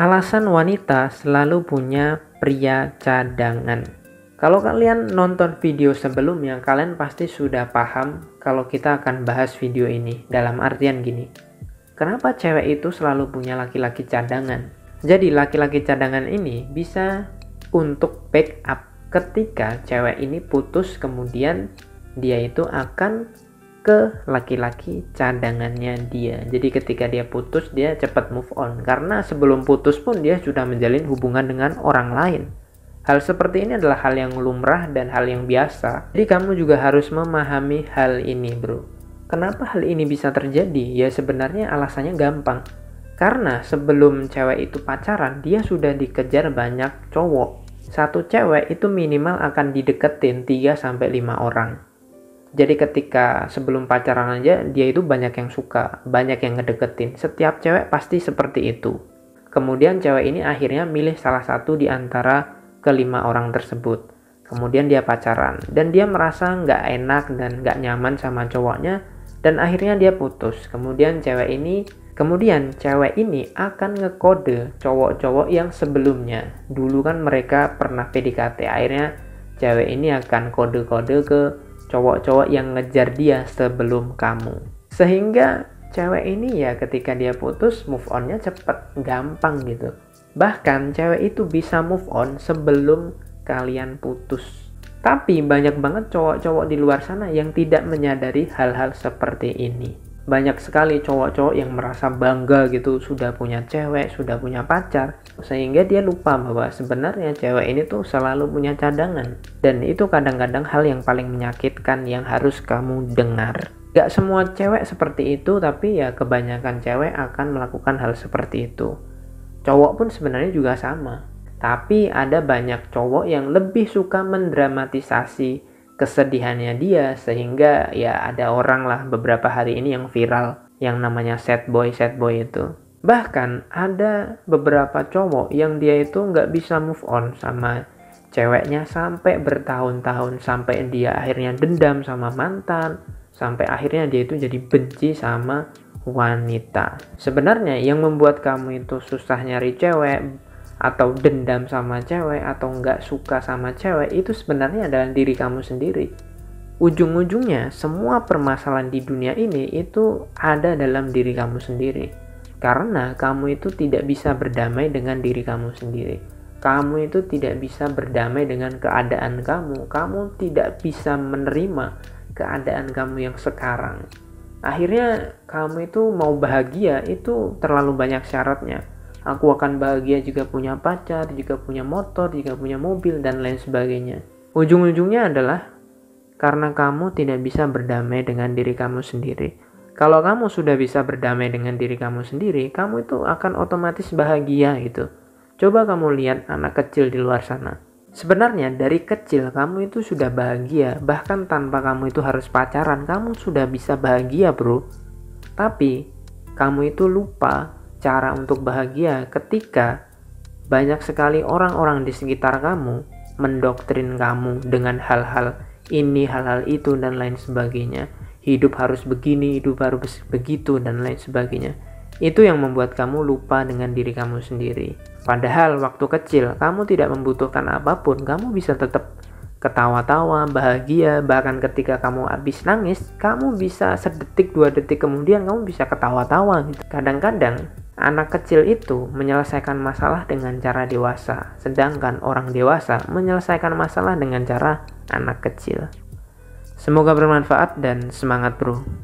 Alasan wanita selalu punya pria cadangan. Kalau kalian nonton video sebelumnya, kalian pasti sudah paham kalau kita akan bahas video ini. Dalam artian gini, kenapa cewek itu selalu punya laki-laki cadangan? Jadi laki-laki cadangan ini bisa untuk backup ketika cewek ini putus, kemudian dia itu akan ke laki-laki cadangannya dia. Jadi ketika dia putus, dia cepat move on, karena sebelum putus pun dia sudah menjalin hubungan dengan orang lain. Hal seperti ini adalah hal yang lumrah dan hal yang biasa. Jadi kamu juga harus memahami hal ini, bro. Kenapa hal ini bisa terjadi? Ya sebenarnya alasannya gampang. Karena sebelum cewek itu pacaran, dia sudah dikejar banyak cowok. Satu cewek itu minimal akan dideketin 3-5 orang. Jadi ketika sebelum pacaran aja, dia itu banyak yang suka, banyak yang ngedeketin. Setiap cewek pasti seperti itu. Kemudian cewek ini akhirnya milih salah satu di antara ke-5 orang tersebut. Kemudian dia pacaran. Dan dia merasa nggak enak dan nggak nyaman sama cowoknya. Dan akhirnya dia putus. Kemudian cewek ini akan ngekode cowok-cowok yang sebelumnya. Dulu kan mereka pernah PDKT. Akhirnya cewek ini akan kode-kode ke cowok-cowok yang ngejar dia sebelum kamu. Sehingga cewek ini ya ketika dia putus, move onnya cepet, gampang gitu. Bahkan cewek itu bisa move on sebelum kalian putus. Tapi banyak banget cowok-cowok di luar sana yang tidak menyadari hal-hal seperti ini. Banyak sekali cowok-cowok yang merasa bangga gitu, sudah punya cewek, sudah punya pacar. Sehingga dia lupa bahwa sebenarnya cewek ini tuh selalu punya cadangan. Dan itu kadang-kadang hal yang paling menyakitkan yang harus kamu dengar. Gak semua cewek seperti itu, tapi ya kebanyakan cewek akan melakukan hal seperti itu. Cowok pun sebenarnya juga sama. Tapi ada banyak cowok yang lebih suka mendramatisasi kesedihannya dia, sehingga ya ada orang lah beberapa hari ini yang viral yang namanya sad boy itu. Bahkan ada beberapa cowok yang dia itu nggak bisa move on sama ceweknya sampai bertahun-tahun, sampai dia akhirnya dendam sama mantan, sampai akhirnya dia itu jadi benci sama wanita. Sebenarnya yang membuat kamu itu susah nyari cewek, atau dendam sama cewek, atau nggak suka sama cewek, itu sebenarnya adalah diri kamu sendiri. Ujung-ujungnya semua permasalahan di dunia ini itu ada dalam diri kamu sendiri. Karena kamu itu tidak bisa berdamai dengan diri kamu sendiri. Kamu itu tidak bisa berdamai dengan keadaan kamu. Kamu tidak bisa menerima keadaan kamu yang sekarang. Akhirnya kamu itu mau bahagia itu terlalu banyak syaratnya. Aku akan bahagia jika punya pacar, jika punya motor, jika punya mobil, dan lain sebagainya. Ujung-ujungnya adalah karena kamu tidak bisa berdamai dengan diri kamu sendiri. Kalau kamu sudah bisa berdamai dengan diri kamu sendiri, kamu itu akan otomatis bahagia gitu. Coba kamu lihat anak kecil di luar sana. Sebenarnya dari kecil kamu itu sudah bahagia. Bahkan tanpa kamu itu harus pacaran, kamu sudah bisa bahagia, bro. Tapi kamu itu lupa cara untuk bahagia ketika banyak sekali orang-orang di sekitar kamu mendoktrin kamu dengan hal-hal ini, hal-hal itu, dan lain sebagainya. Hidup harus begini, hidup harus begitu, dan lain sebagainya. Itu yang membuat kamu lupa dengan diri kamu sendiri. Padahal waktu kecil kamu tidak membutuhkan apapun, kamu bisa tetap ketawa-tawa, bahagia. Bahkan ketika kamu habis nangis, kamu bisa sedetik 2 detik kemudian kamu bisa ketawa-tawa gitu. Kadang-kadang anak kecil itu menyelesaikan masalah dengan cara dewasa, sedangkan orang dewasa menyelesaikan masalah dengan cara anak kecil. Semoga bermanfaat dan semangat, bro.